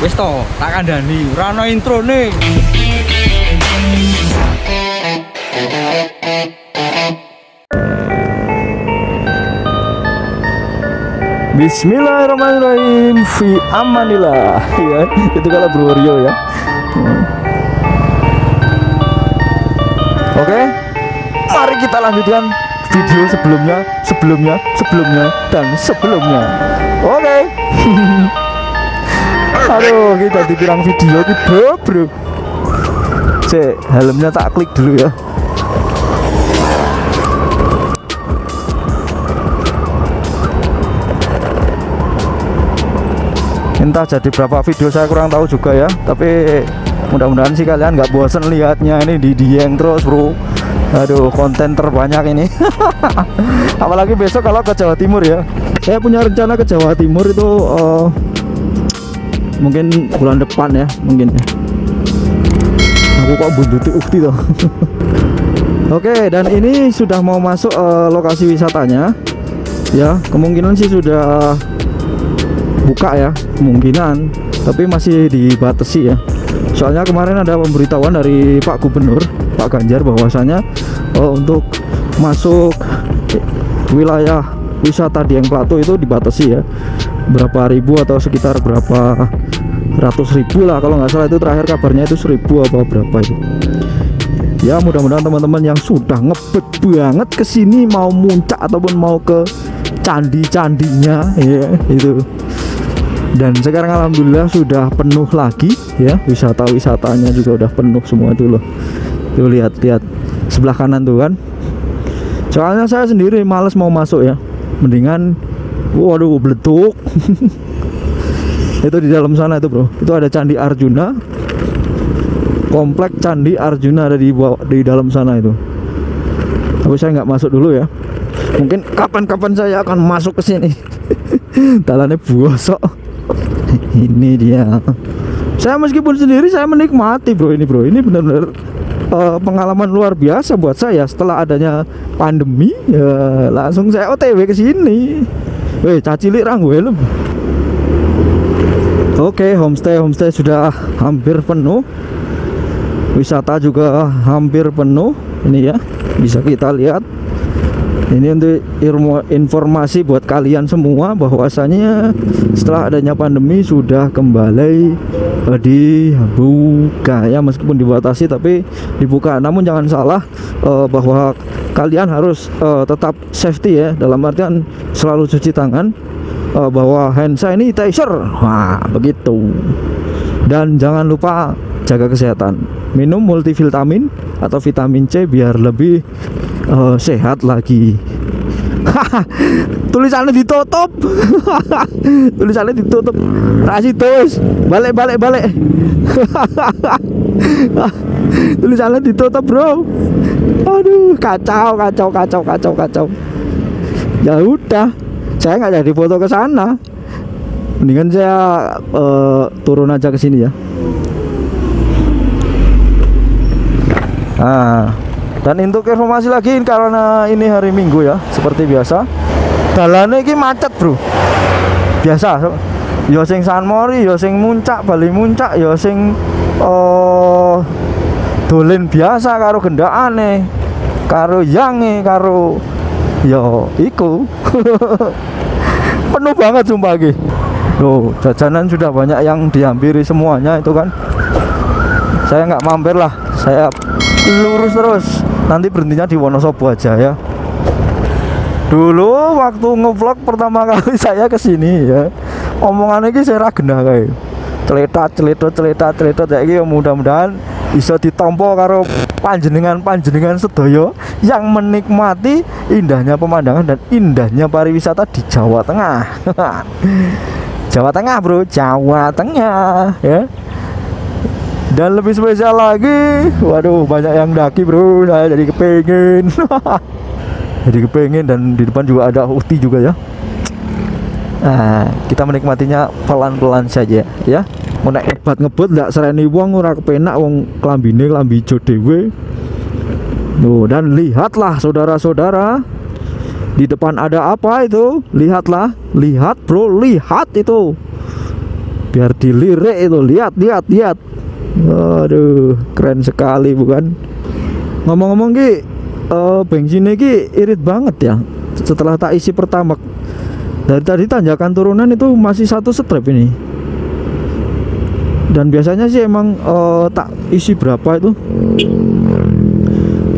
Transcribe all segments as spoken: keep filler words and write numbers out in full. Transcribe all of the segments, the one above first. Wis to, tak kandhani, ora ana introne. Bismillahirrahmanirrahim. Fi amanillah. Ya, itu kalau Bro Rio ya. Oke. Mari kita lanjutkan video sebelumnya, sebelumnya, sebelumnya dan sebelumnya. Oke. Aduh, kita dibilang video itu bro. Cek, helmnya tak klik dulu ya. Entah jadi berapa video saya kurang tahu juga ya, tapi mudah-mudahan sih kalian nggak bosen lihatnya ini di Dieng terus bro. Aduh, konten terbanyak ini. Apalagi besok kalau ke Jawa Timur ya, saya punya rencana ke Jawa Timur itu uh, mungkin bulan depan ya, mungkin ya. Aku kok buntuti ukti toh. Oke, dan ini sudah mau masuk uh, lokasi wisatanya ya, kemungkinan sih sudah buka ya, kemungkinan, tapi masih dibatasi ya. Soalnya kemarin ada pemberitahuan dari Pak Gubernur Pak Ganjar bahwasanya oh, untuk masuk wilayah wisata Dieng Plateau itu dibatasi ya, berapa ribu atau sekitar berapa ratus ribu lah kalau nggak salah, itu terakhir kabarnya itu seribu apa berapa itu ya. Mudah-mudahan teman-teman yang sudah ngebet banget kesini mau muncak ataupun mau ke candi-candinya ya itu. Dan sekarang alhamdulillah sudah penuh lagi ya, wisata-wisatanya juga udah penuh semua tuh loh. Tuh lihat-lihat sebelah kanan tuh kan. Soalnya saya sendiri males mau masuk ya. Mendingan waduh bletuk. Itu di dalam sana itu bro. Itu ada Candi Arjuna. Komplek Candi Arjuna ada di bawah, di dalam sana itu. Tapi saya nggak masuk dulu ya. Mungkin kapan-kapan saya akan masuk ke sini. Talannya bosok. Ini dia. Saya meskipun sendiri saya menikmati bro ini bro. Ini benar-benar uh, pengalaman luar biasa buat saya setelah adanya pandemi. Ya, langsung saya O T W ke sini. Weh, cacilik rang helm. Oke, homestay homestay sudah hampir penuh. Wisata juga hampir penuh. Ini ya, bisa kita lihat. Ini untuk informasi buat kalian semua bahwasanya setelah adanya pandemi sudah kembali dibuka ya, meskipun dibatasi tapi dibuka. Namun jangan salah eh, bahwa kalian harus eh, tetap safety ya, dalam artian selalu cuci tangan, eh, bahwa hand sanitizer, wah begitu. Dan jangan lupa jaga kesehatan, minum multivitamin atau vitamin C biar lebih Uh, sehat lagi. Tulisannya ditutup. Tulisannya ditutup. Rasi terus. Balik balik balik. Tulisannya ditutup, bro. Aduh, kacau kacau kacau kacau kacau. Ya udah, saya nggak jadi foto ke sana. Mendingan saya uh, turun aja ke sini ya. Ah. Dan untuk informasi lagi, karena ini hari Minggu ya, seperti biasa dalannya ini macet bro. Biasa ya, sing San Mori, ya sing Muncak, Bali Muncak, ya sing uh, dolen biasa karo gendakane, karo yange, karo ya iku. Penuh banget sumpah iki. Loh, jajanan sudah banyak yang dihampiri semuanya itu kan. Saya nggak mampir lah, saya lurus terus. Nanti berhentinya di Wonosobo aja ya. Dulu waktu ngevlog pertama kali saya kesini ya, omongannya ini saya ragena kayak celetat celetot celetat celetot kayak gitu. Mudah-mudahan bisa ditompo karo panjenengan-panjenengan sedoyo yang menikmati indahnya pemandangan dan indahnya pariwisata di Jawa Tengah. Jawa Tengah bro, Jawa Tengah ya. Dan lebih spesial lagi, waduh banyak yang daki bro, saya jadi kepengen. Jadi kepengen, dan di depan juga ada uti juga ya. Nah, kita menikmatinya pelan-pelan saja ya. Mau naik hebat ngebut ndak sereni wong, ora kepenak wong klambine klambi ijo dhewe. Tuh, dan lihatlah saudara-saudara, di depan ada apa itu? Lihatlah, lihat bro, lihat itu. biar dilirik itu. Lihat, lihat, lihat. Aduh, keren sekali bukan? Ngomong-ngomong ki, uh, bensinnya ki irit banget ya. Setelah tak isi pertama, dari tadi tanjakan turunan itu masih satu strap ini. Dan biasanya sih emang uh, tak isi berapa itu,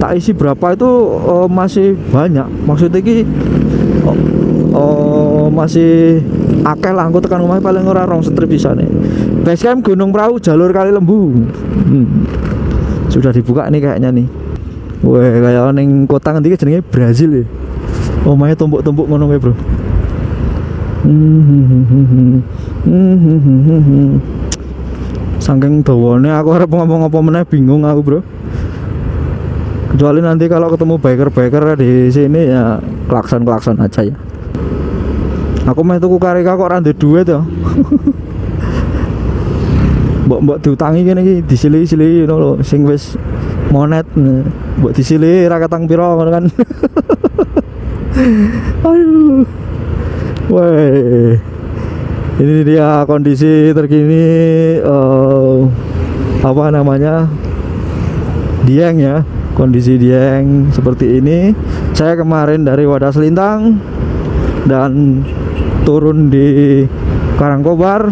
tak isi berapa itu uh, masih banyak. Maksudnya ki uh, uh, masih akeh lah, aku tekan rumah paling ora rong strip bisa nih. Basecamp Gunung Prau jalur Kali Lembu. Hmm. Sudah dibuka nih kayaknya nih. Weh, kayak neng kota nanti jenenge Brazil ya. Oh my, tumpuk-tumpuk ngono wae, Bro. Saking dawane aku arep ngomong apa meneh bingung aku, Bro. Kecuali nanti kalau ketemu biker-biker di sini ya klakson-klakson aja ya. Aku meh tuku karika kok ora ndek duit ya. Mbok-mbok diutangi kene iki disilih-silih ngono lho, sing wis monet mbok disilih ra katang pira ngono kan. Aduh. Woi. Ini dia kondisi terkini uh, apa namanya? Dieng ya. Kondisi Dieng seperti ini. Saya kemarin dari Wadas Lintang dan turun di Karangkobar,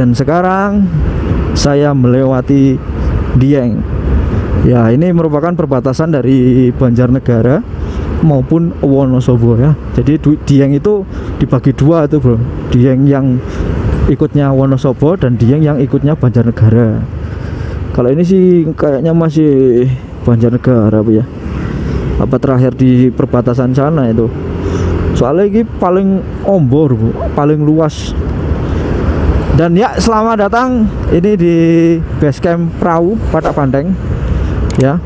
dan sekarang saya melewati Dieng. Ya, ini merupakan perbatasan dari Banjarnegara maupun Wonosobo ya. Jadi Dieng itu dibagi dua tuh, Bro. Dieng yang ikutnya Wonosobo dan Dieng yang ikutnya Banjarnegara. Kalau ini sih kayaknya masih Banjarnegara Bu ya. Apa terakhir di perbatasan sana itu. Soalnya ini paling ombor Bu, paling luas. Dan ya, selamat datang ini di Basecamp Prau Patak Banteng ya.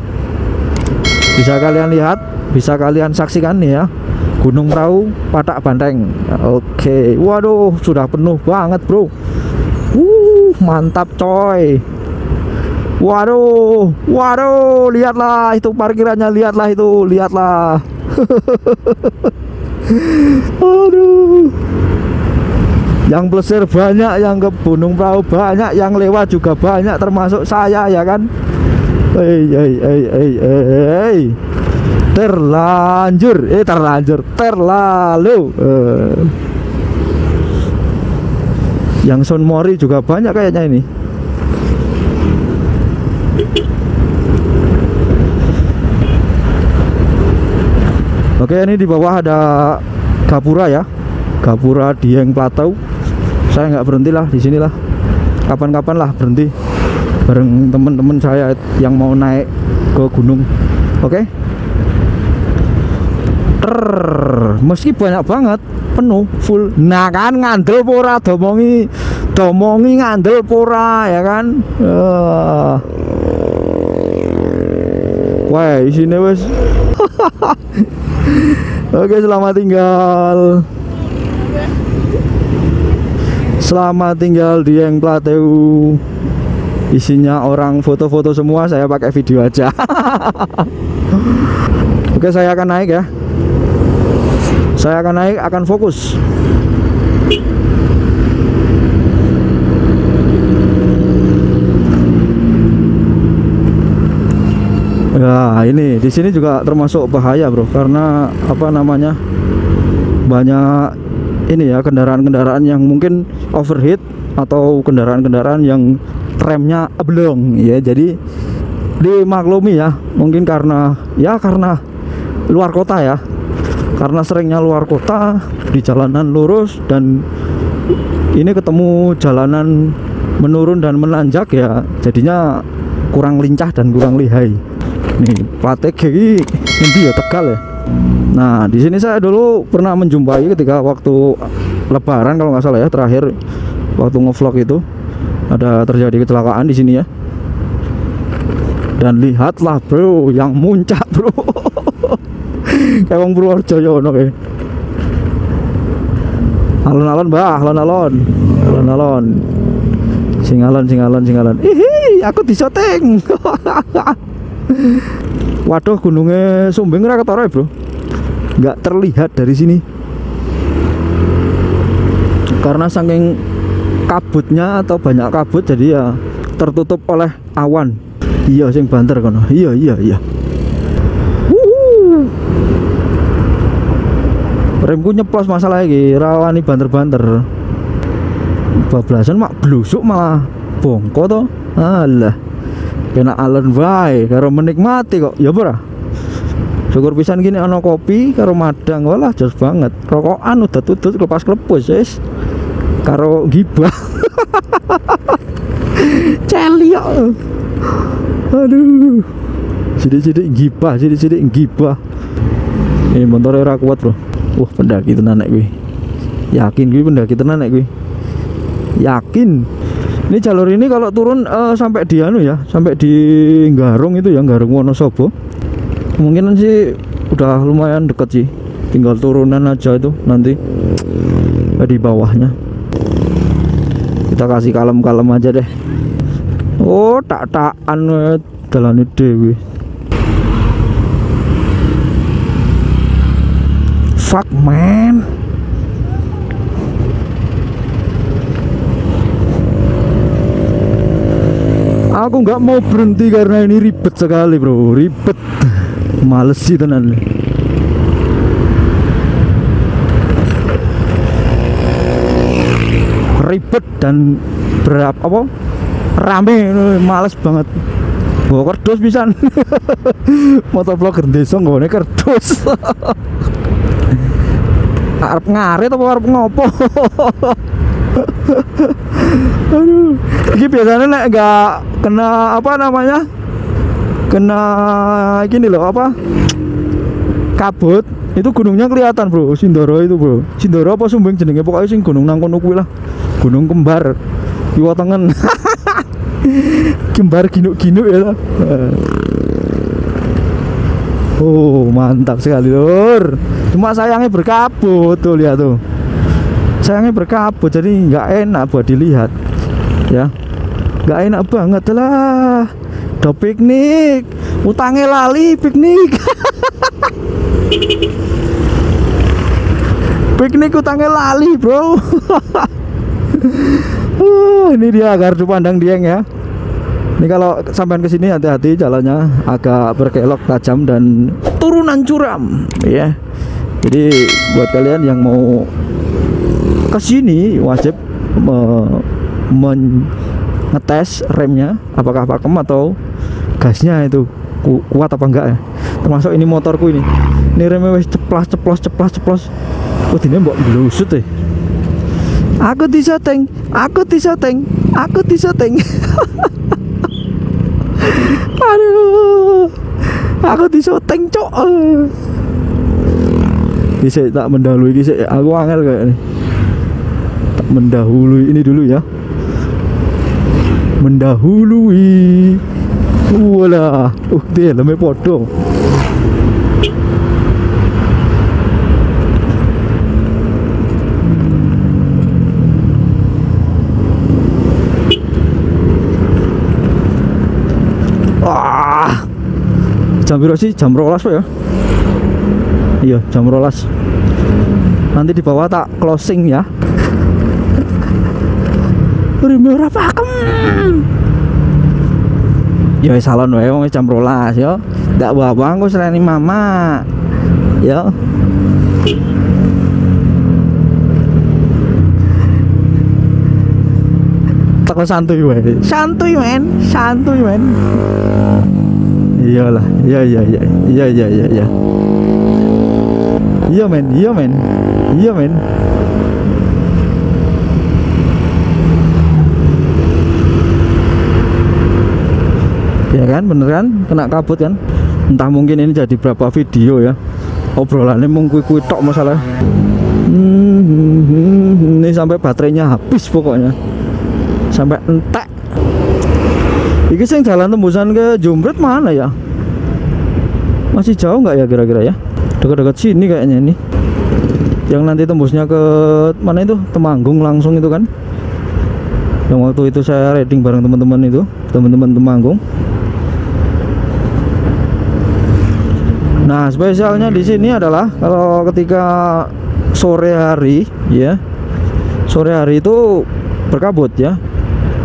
Bisa kalian lihat, bisa kalian saksikan nih ya, Gunung Prau Patak Banteng. Oke, waduh sudah penuh banget, Bro. Uh, mantap coy. Waduh, waduh, lihatlah itu parkirannya, lihatlah itu, lihatlah. Aduh. Yang plesir banyak, yang ke Gunung Prau banyak, yang lewat juga banyak, termasuk saya ya kan. Hey, hey, hey, hey, hey. Terlanjur, eh terlanjur, terlalu. Uh. Yang Sun Mori juga banyak kayaknya ini. Oke, ini di bawah ada gapura ya, gapura Dieng Plateau. Saya nggak berhentilah di sinilah, kapan-kapan lah berhenti bareng temen-temen saya yang mau naik ke gunung. Oke. Ter, meski banyak banget, penuh, full. Nah kan ngandel pora, domongi, domongi ngandel pora ya kan. Uh. Wah, isine wes. Oke, selamat tinggal. Selamat tinggal Dieng Plateau. Isinya orang foto-foto semua, saya pakai video aja. Oke, saya akan naik ya. Saya akan naik, akan fokus. Nah, ini di sini juga termasuk bahaya, Bro, karena apa namanya? Banyak ini ya kendaraan-kendaraan yang mungkin overheat atau kendaraan-kendaraan yang remnya oblong ya. Jadi dimaklumi ya, mungkin karena ya karena luar kota ya. Karena seringnya luar kota, di jalanan lurus dan ini ketemu jalanan menurun dan menanjak ya, jadinya kurang lincah dan kurang lihai. Nih, Plate G ini ya Tegal ya. Nah, di sini saya dulu pernah menjumpai ketika waktu lebaran kalau nggak salah ya, terakhir waktu ngevlog itu ada terjadi kecelakaan di sini ya. Dan lihatlah, Bro, yang muncak, Bro. Kayak wong Purworejo ya ono kae. Alon-alon, Mbah, alon-alon. Alon-alon. Sing alon, sing alon, sing alon. Ihi, aku disyuting. Waduh, gunungnya Sumbing ora ketara, Bro. Nggak terlihat dari sini. Karena saking kabutnya atau banyak kabut, jadi ya tertutup oleh awan. Iya sing banter kono. Iya iya iya. Wuhu. Remku nyeplos masalah iki, rawani banter-banter. Bablasan mak blusuk malah bongko to. Alah. Kena alen wae karo menikmati kok. Ya ora. Syukur pisan gini ana kopi karo madang, walah jos banget. Rokokan udah tutut lepas klepus wis. Karo gibah. Celiok. Aduh. Sidik-sidik gibah, sidik-sidik gibah. Ini motor ora kuat, Bro. Wah, pendaki tenan nek kuwi. Yakin kuwi pendaki tenan nek kuwi. Yakin. Ini jalur ini kalau turun uh, sampai di anu ya, sampai di Garung itu ya, Garung Wonosobo. Kemungkinan sih udah lumayan dekat sih. Tinggal turunan aja itu nanti di bawahnya. Kita kasih kalem-kalem aja deh. Oh, tak-takan dalane dhewe. Fuck man. Aku nggak mau berhenti karena ini ribet sekali, Bro. Ribet. Males sih tenan. Ribet dan berap apa? Rame, males banget. Bawa kerdus pisan. Motovlogger desa nggawane kerdus. Arep ngarit apa arep ngopo? Aduh, iki biasanya nek enggak kena apa namanya? Kena gini loh apa? Kabut, itu gunungnya kelihatan, Bro. Sindoro itu, Bro. Sindoro apa Sumbing jenenge, pokoknya sing gunung nang kono kuwi lah. Gunung kembar. Jawa Tengah. Kembar ginuk-ginuk ya. Oh, mantap sekali, Lur. Cuma sayangnya berkabut tuh, lihat tuh. Sayangnya berkabut jadi nggak enak buat dilihat. Ya. Nggak enak banget lah. Do piknik, utangnya lali piknik. Piknik utangnya lali, Bro. Uh, ini dia gardu pandang Dieng ya. Ini kalau sampean kesini hati-hati, jalannya agak berkelok tajam dan turunan curam ya. Jadi buat kalian yang mau kesini wajib mengetes remnya, apakah pakem atau gasnya itu ku kuat apa enggak ya. Termasuk ini motorku ini. Ini remnya wis ceplas ceplos ceplas ceplos. Udine mbok blusut e. Aku diseteng, aku diseteng, aku diseteng. Aduh, aku diseteng cok. Bisa tak mendahului bisa, aku angel kayak ini. Tak mendahului ini dulu ya. Mendahului. Walah, uh dia lemah podo. Jam berapa sih? Jam rolas ya? Iya, jam rolas. Nanti di bawah tak closing ya. Merah pakem. Ya salon wae wong jam rolas ya. Ndak bawang aku serani mama. Ya. Teko santuy wae. Santuy men, santuy men. Iyalah, iya iya iya iya iya iya iya iya men, iya men, iya men. Ya kan, bener kan, kena kabut kan. Entah mungkin ini jadi berapa video ya. Obrolannya mung kuwi-kuwi tok masalah. Hmm, hmm, hmm, ini sampai baterainya habis pokoknya. Sampai entek. Iki sing jalan tembusan ke Jumprit mana ya? Masih jauh nggak ya kira-kira ya? Dekat-dekat sini kayaknya ini. Yang nanti tembusnya ke mana itu? Temanggung langsung itu kan? Yang waktu itu saya riding bareng teman-teman itu, teman-teman Temanggung. Nah, spesialnya di sini adalah kalau ketika sore hari ya, sore hari itu berkabut ya.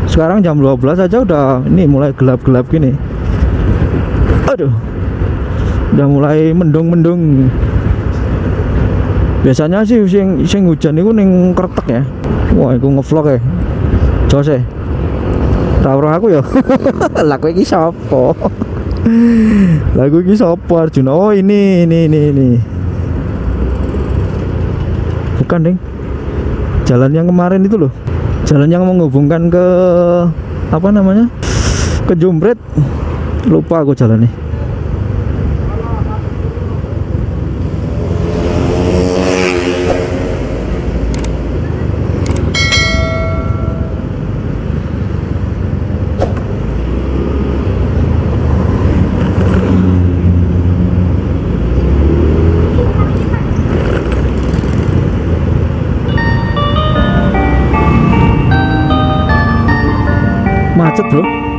Sekarang jam dua belas aja udah ini mulai gelap-gelap gini. Aduh, udah mulai mendung-mendung. Biasanya sih sing sing hujan itu ning kretek ya. Wah, aku ngevlog ya. Jos ya. Tawur aku ya. Lah kowe iki sapa? Lagu ini sapa Arjuna? Oh ini, ini, ini, ini. Bukan deng. Jalan yang kemarin itu loh. Jalan yang menghubungkan ke apa namanya? Ke Jumprit. Lupa aku jalannya. Macet bro.